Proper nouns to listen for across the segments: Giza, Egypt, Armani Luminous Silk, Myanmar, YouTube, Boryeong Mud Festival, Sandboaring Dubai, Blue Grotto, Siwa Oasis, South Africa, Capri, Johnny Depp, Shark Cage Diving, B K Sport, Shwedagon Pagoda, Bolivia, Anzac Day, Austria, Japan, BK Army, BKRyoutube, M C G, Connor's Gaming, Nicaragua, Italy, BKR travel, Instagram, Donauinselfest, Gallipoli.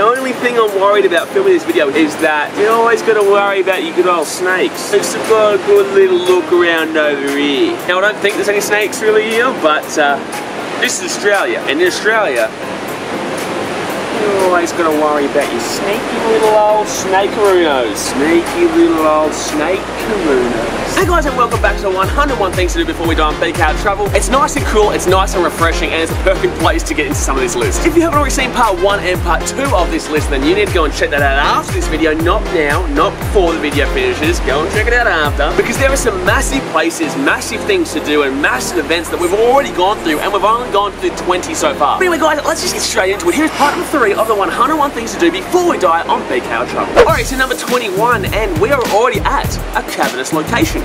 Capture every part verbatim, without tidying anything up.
The only thing I'm worried about filming this video is that you always got to worry about your good old snakes. Just got a good little look around over here. Now I don't think there's any snakes really here, but uh, this is Australia, and in Australia you always got to worry about your sneaky little old snakeroos. Sneaky little old snakeroos. Hey guys, and welcome back to the one hundred one Things to Do Before We Die on B K R Travel. It's nice and cool, it's nice and refreshing, and it's a perfect place to get into some of this list. If you haven't already seen part one and part two of this list, then you need to go and check that out after this video. Not now, not before the video finishes. Go and check it out after, because there are some massive places, massive things to do, and massive events that we've already gone through, and we've only gone through twenty so far. But anyway guys, let's just get straight into it. Here's part number three of the one hundred one Things to Do Before We Die on B K R Travel. Alright, so number twenty-one, and we are already at a cavernous location.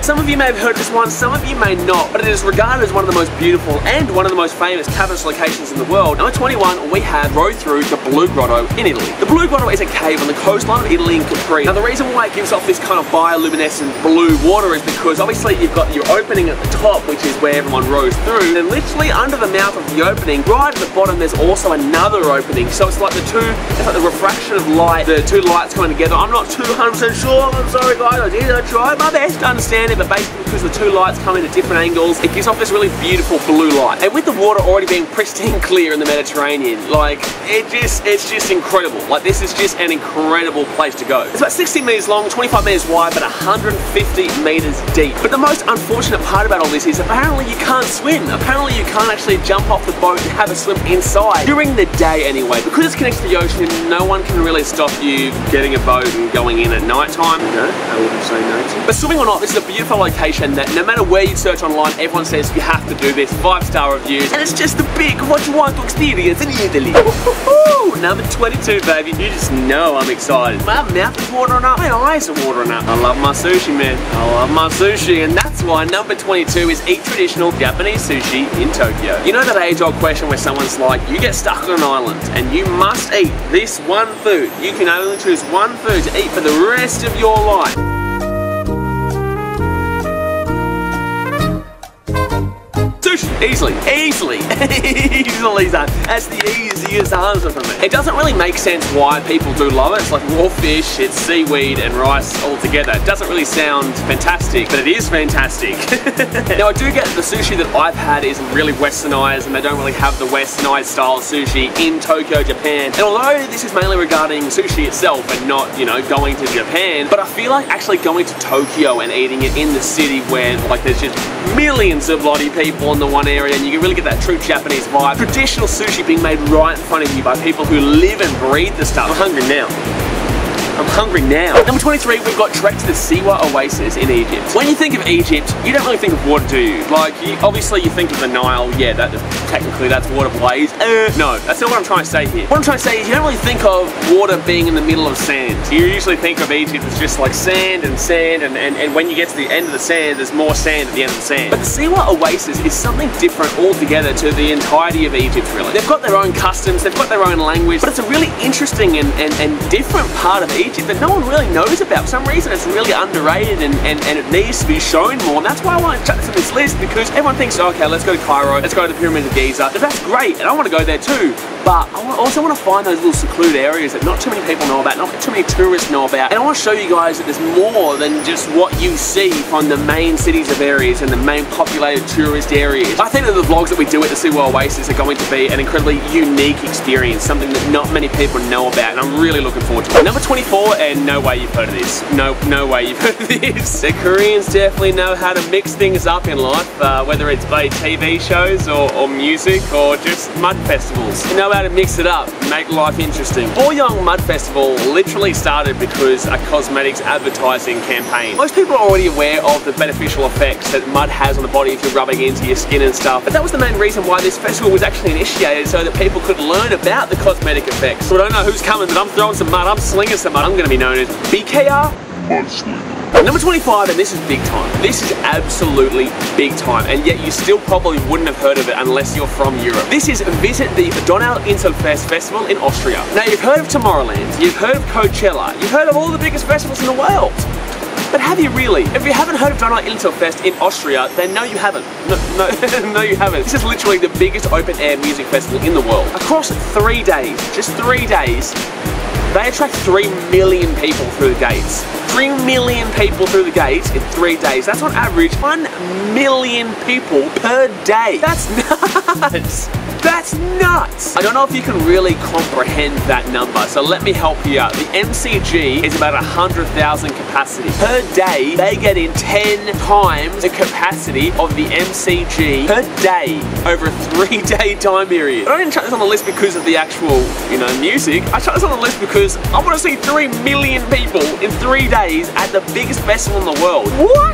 Some of you may have heard this one, some of you may not, but it is regarded as one of the most beautiful and one of the most famous cavernous locations in the world. Number twenty-one, we have rode through the Blue Grotto in Italy. The Blue Grotto is a cave on the coastline of Italy in Capri. Now the reason why it gives off this kind of bioluminescent blue water is because obviously you've got your opening at the top, which is where everyone rows through, and literally under the mouth of the opening, right at the bottom, there's also another opening, so it's like the two, it's like the refraction of light, the two lights coming together. I'm not two hundred percent sure, I'm sorry guys, I did, I tried my best to understand it, but basically because the two lights come in at different angles, it gives off this really beautiful blue light. And with the water already being pristine clear in the Mediterranean, like, it just, it's just incredible. Like, this is just an incredible place to go. It's about sixty meters long, twenty-five meters wide, but one hundred fifty meters deep. But the most unfortunate part about all this is apparently you can't swim. Apparently you can't actually jump off the boat and have a swim inside during the day. Anyway, because it's connected to the ocean, no one can really stop you getting a boat and going in at night time. No, I wouldn't say no to. But swimming or not, this is a beautiful location that no matter where you search online, everyone says you have to do this. Five-star reviews, and it's just the big what you want to experience in Italy. Number twenty-two, baby. You just know I'm excited. My mouth is watering up, my eyes are watering up. I love my sushi, man. I love my sushi, and that's why number twenty-two is eat traditional Japanese sushi in Tokyo. You know that age-old question where someone's like, you get stuck on an island and you must eat this one food. You can only choose one food to eat for the rest of your life. Sushi, easily, easily, easily done. That's the easiest answer for me. It doesn't really make sense why people do love it. It's like raw fish, it's seaweed and rice all together. It doesn't really sound fantastic, but it is fantastic. Now I do get that the sushi that I've had is really westernized, and they don't really have the westernized style of sushi in Tokyo, Japan. And although this is mainly regarding sushi itself and not, you know, going to Japan, but I feel like actually going to Tokyo and eating it in the city where like there's just millions of bloody people in the one area, and you can really get that true Japanese vibe. Traditional sushi being made right in front of you by people who live and breathe the stuff. I'm hungry now. I'm hungry now. Number twenty-three, we've got trek to the Siwa Oasis in Egypt. When you think of Egypt, you don't really think of water, do you? Like, you, obviously you think of the Nile, yeah, that technically that's waterways. Uh, no, that's not what I'm trying to say here. What I'm trying to say is you don't really think of water being in the middle of sand. You usually think of Egypt as just like sand and sand, and, and, and when you get to the end of the sand, there's more sand at the end of the sand. But the Siwa Oasis is something different altogether to the entirety of Egypt, really. They've got their own customs, they've got their own language, but it's a really interesting and, and, and different part of Egypt that no one really knows about. For some reason it's really underrated, and, and, and it needs to be shown more, and that's why I want to chuck this on this list, because everyone thinks, okay, let's go to Cairo, let's go to the Pyramids of Giza, but that's great and I want to go there too, but I also want to find those little secluded areas that not too many people know about, not too many tourists know about, and I want to show you guys that there's more than just what you see from the main cities of areas and the main populated tourist areas. I think that the vlogs that we do at the Siwa Oasis are going to be an incredibly unique experience, something that not many people know about, and I'm really looking forward to it. Number twenty-four, and no way you've heard of this. No, no way you've heard of this. The Koreans definitely know how to mix things up in life, uh, whether it's by T V shows or, or music or just mud festivals. They know how to mix it up, make life interesting. Boryeong Mud Festival literally started because a cosmetics advertising campaign. Most people are already aware of the beneficial effects that mud has on the body if you're rubbing into your skin and stuff, but that was the main reason why this festival was actually initiated, so that people could learn about the cosmetic effects. So I don't know who's coming, but I'm throwing some mud, I'm slinging some mud. I'm going to be known as B K R Monster. Number twenty-five, and this is big time. This is absolutely big time, and yet you still probably wouldn't have heard of it unless you're from Europe. This is visit the Donauinselfest festival in Austria. Now you've heard of Tomorrowland, you've heard of Coachella, you've heard of all the biggest festivals in the world. But have you really? If you haven't heard of Donauinselfest in Austria, then no you haven't. No, no, no you haven't. This is literally the biggest open air music festival in the world. Across three days, just three days, they attract three million people through the gates. Three million people through the gates in three days. That's on average one million people per day. That's nuts. That's nuts! I don't know if you can really comprehend that number, so let me help you out. The M C G is about one hundred thousand capacity. Per day, they get in ten times the capacity of the M C G per day over a three-day time period. I don't even chuck this on the list because of the actual, you know, music. I chuck this on the list because I want to see three million people in three days at the biggest festival in the world. What?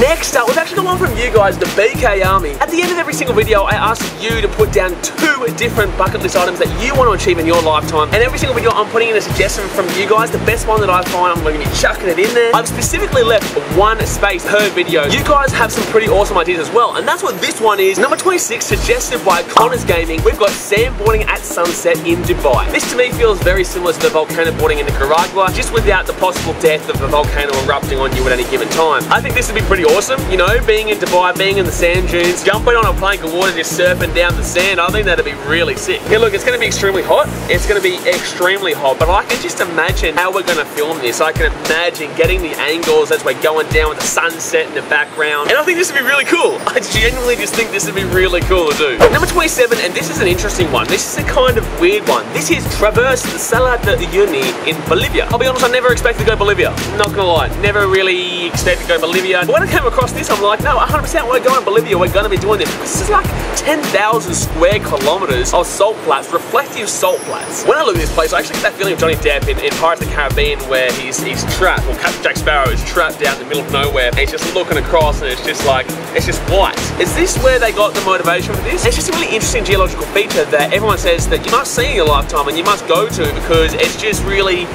Next up, we've actually got one from you guys, the B K Army. At the end of every single video, I ask you to put down two two different bucket list items that you want to achieve in your lifetime, and every single video I'm putting in a suggestion from you guys. The best one that I find, I'm going to be chucking it in there. I've specifically left one space per video. You guys have some pretty awesome ideas as well, and that's what this one is. Number twenty-six, suggested by Connor's Gaming. We've got sandboarding at sunset in Dubai. This to me feels very similar to the volcano boarding in Nicaragua, just without the possible death of the volcano erupting on you at any given time. I think this would be pretty awesome, you know, being in Dubai, being in the sand dunes, jumping on a plank of water, just surfing down the sand. I think that'd be really sick. Okay, look, it's gonna be extremely hot. It's gonna be extremely hot, but I can just imagine how we're gonna film this. I can imagine getting the angles as we're going down with the sunset in the background. And I think this would be really cool. I genuinely just think this would be really cool to do. Number twenty-seven, and this is an interesting one. This is a kind of weird one. This is traverse the Salar de Uyuni in Bolivia. I'll be honest, I never expected to go Bolivia. Not gonna lie, never really expected to go Bolivia. But when I came across this, I'm like, no, one hundred percent we're going to Bolivia. We're gonna be doing this. This is like ten thousand square kilometers of salt flats, reflective salt flats. When I look at this place, I actually get that feeling of Johnny Depp in, in Pirates of the Caribbean, where he's he's trapped, or Jack Sparrow is trapped out in the middle of nowhere, and he's just looking across, and it's just like, it's just white. Is this where they got the motivation for this? It's just a really interesting geological feature that everyone says that you must see in your lifetime, and you must go to, because it's just really,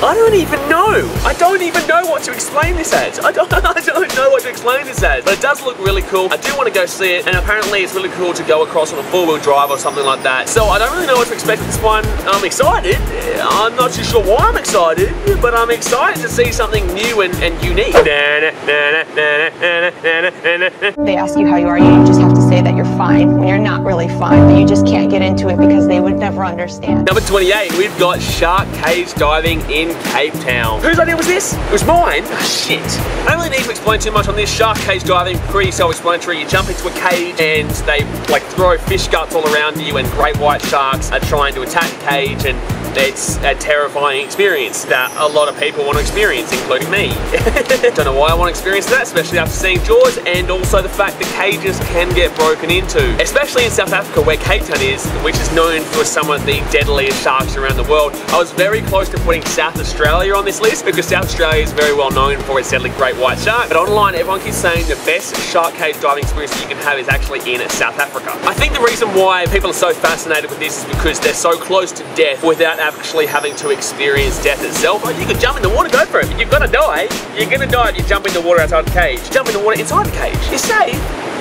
I don't even know. I don't even know what to explain this as. I don't, I don't know what to explain this as. But it does look really cool. I do want to go see it. And apparently it's really cool to go across on a four-wheel drive or something like that. So I don't really know what to expect with this one. I'm excited. I'm not too sure why I'm excited, but I'm excited to see something new and, and unique. They ask you how you are, you just have to say that you're fine when you're not really fine, but you just can't get into it because they would never understand. Number twenty-eight, we've got shark cage diving in Cape Town. Whose idea was this? It was mine. Oh, shit. I don't really need to explain too much on this. Shark cage diving, pretty self-explanatory. You jump into a cage and they like throw fish guts all around you, and great white sharks are trying to attack the cage, and it's a terrifying experience that a lot of people want to experience, including me. Don't know why I want to experience that, especially after seeing Jaws, and also the fact that cages can get broken into, especially in South Africa where Cape Town is, which is known for some of the deadliest sharks around the world. I was very close to putting South Australia on this list because South Australia is very well known for its deadly great white shark, but online everyone keeps saying the best shark cage diving experience that you can have is actually in South Africa. I think the reason why people are so fascinated with this is because they're so close to death without actually having to experience death itself. Like, you could jump in the water, go for it. But you're gonna die. You're gonna die if you jump in the water outside the cage. Jump in the water inside the cage. You're safe.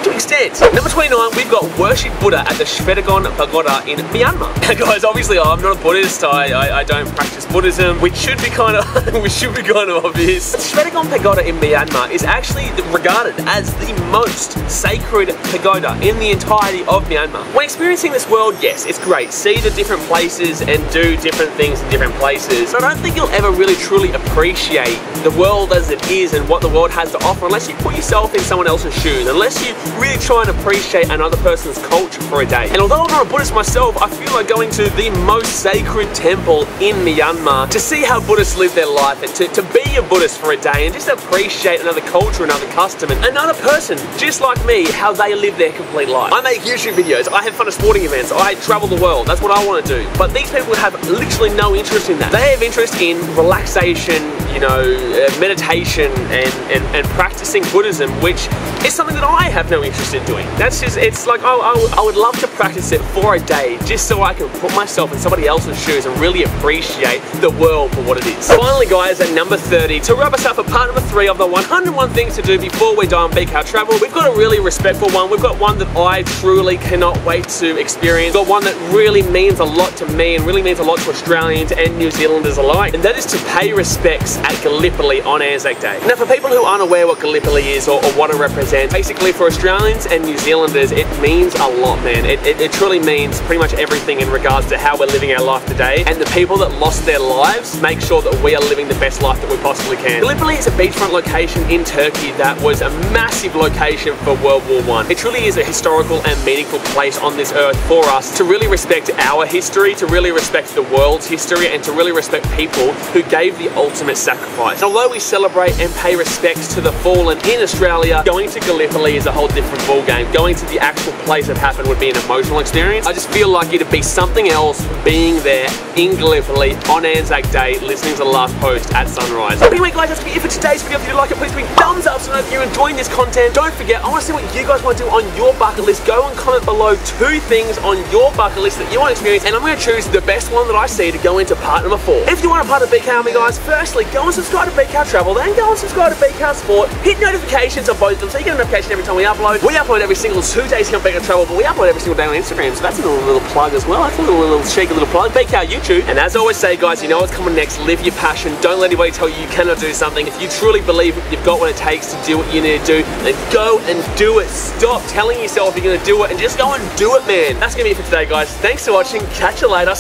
Extent. Number twenty-nine, we've got worship Buddha at the Shwedagon Pagoda in Myanmar. Guys, obviously I'm not a Buddhist, I, I, I don't practice Buddhism, which should be kind of which should be kind of obvious. The Shwedagon Pagoda in Myanmar is actually regarded as the most sacred pagoda in the entirety of Myanmar. When experiencing this world, yes, it's great. See the different places and do different things in different places. But I don't think you'll ever really truly appreciate the world as it is and what the world has to offer unless you put yourself in someone else's shoes, unless you really try and appreciate another person's culture for a day. And although I'm not a Buddhist myself, I feel like going to the most sacred temple in Myanmar to see how Buddhists live their life, and to, to be a Buddhist for a day and just appreciate another culture, another custom, and another person just like me, how they live their complete life. I make YouTube videos, I have fun at sporting events, I travel the world, that's what I want to do. But these people have literally no interest in that. They have interest in relaxation, you know, meditation, and, and, and practicing Buddhism, which is something that I have no no interest in doing. That's just, it's like, oh, I, I would love to practice it for a day just so I can put myself in somebody else's shoes and really appreciate the world for what it is. Finally guys, at number thirty, to wrap us up for part number three of the one hundred one things to do before we die on B K R Travel, we've got a really respectful one. We've got one that I truly cannot wait to experience. We've got one that really means a lot to me and really means a lot to Australians and New Zealanders alike, and that is to pay respects at Gallipoli on Anzac Day. Now for people who aren't aware what Gallipoli is or, or what it represents, basically for Australians and New Zealanders it means a lot, man. It, it, it truly means pretty much everything in regards to how we're living our life today, and the people that lost their lives make sure that we are living the best life that we possibly can. Gallipoli is a beachfront location in Turkey that was a massive location for World War One. It truly is a historical and meaningful place on this earth for us to really respect our history, to really respect the world's history, and to really respect people who gave the ultimate sacrifice. And although we celebrate and pay respects to the fallen in Australia, going to Gallipoli is a whole different ballgame. Going to the actual place that happened would be an emotional experience. I just feel like it'd be something else being there in Gallipoli on Anzac Day, listening to the last post at sunrise. But anyway guys, that's gonna be it for today's video. If you like it, please give me thumbs up so I know if you're enjoying this content. Don't forget, I want to see what you guys want to do on your bucket list. Go and comment below two things on your bucket list that you want to experience, and I'm going to choose the best one that I see to go into part number four. If you want a part of B K Army guys, firstly go and subscribe to B K Travel, then go and subscribe to B K Sport. Hit notifications on both of them so you get a notification every time we upload. We upload every single two days here on B K Travel, but we upload every single day on Instagram, so that's a little, little plug as well. That's a little, little cheeky little plug. B K YouTube. And as I always say guys, you know what's coming next. Live your passion. Don't let anybody tell you you cannot do something. If you truly believe you've got what it takes to do what you need to do, then go and do it. Stop telling yourself you're going to do it and just go and do it, man. That's going to be it for today guys. Thanks for watching. Catch you later.